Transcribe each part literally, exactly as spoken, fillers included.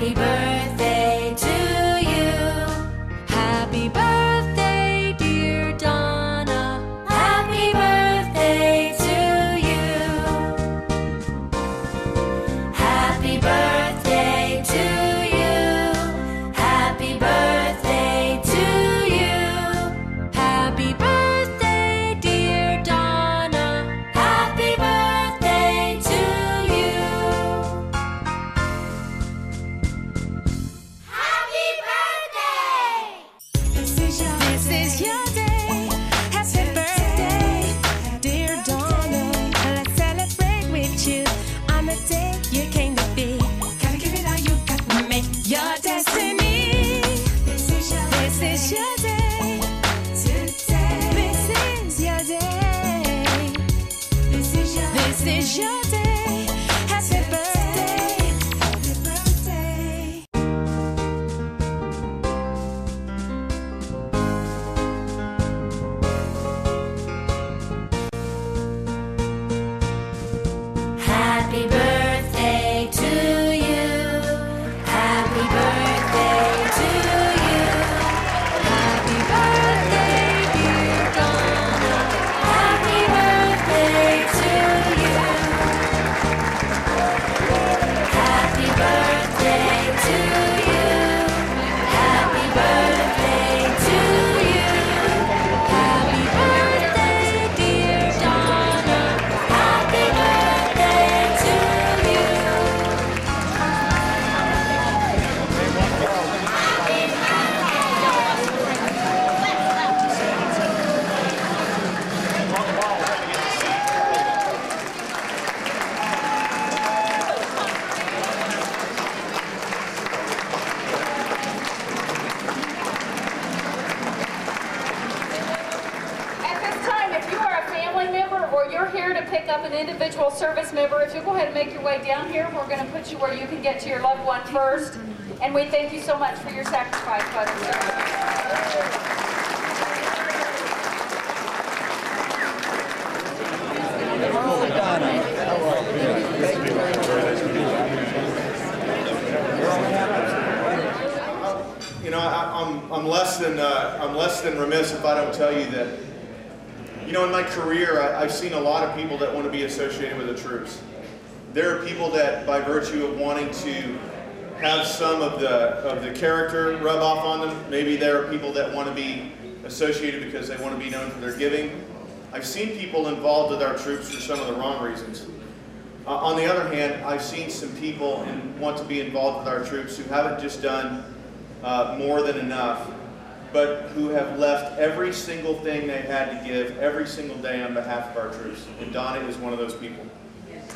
Happy birthday to you. Happy birthday, dear Donna. Happy birthday to you. Happy birthday to you. Happy birthday to you. Happy birthday. This is your day, happy birthday, dear Donna. Let's celebrate with you on the day you came to be. Gotta give it all you got to make your destiny. This is your day, this is your day, today. This is your day, this is your day, this is your day. Happy birthday to you. Happy birthday to you. Happy birthday, dear Donna. Happy birthday to you. Happy birthday to you. Happy birthday to you. Happy birthday, dear Donna. Happy birthday. You're here to pick up an individual service member. If you'll go ahead and make your way down here, we're going to put you where you can get to your loved one first. And we thank you so much for your sacrifice, Father. You know, I, I'm, I'm less than uh, I'm less than remiss if I don't tell you that. You know, in my career, I, I've seen a lot of people that want to be associated with the troops. There are people that, by virtue of wanting to have some of the, of the character rub off on them, maybe there are people that want to be associated because they want to be known for their giving. I've seen people involved with our troops for some of the wrong reasons. Uh, on the other hand, I've seen some people and want to be involved with our troops who haven't just done uh, more than enough, but who have left every single thing they had to give every single day on behalf of our troops. And Donna is one of those people. Yes.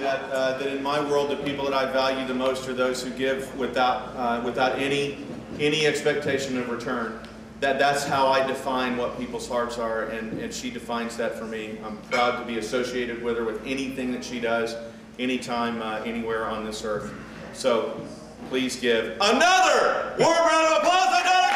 That, uh, that in my world, the people that I value the most are those who give without, uh, without any, any expectation of return. That, that's how I define what people's hearts are, and, and she defines that for me. I'm proud to be associated with her with anything that she does, anytime, uh, anywhere on this earth. So, please give another warm round of applause for Donna Cranston!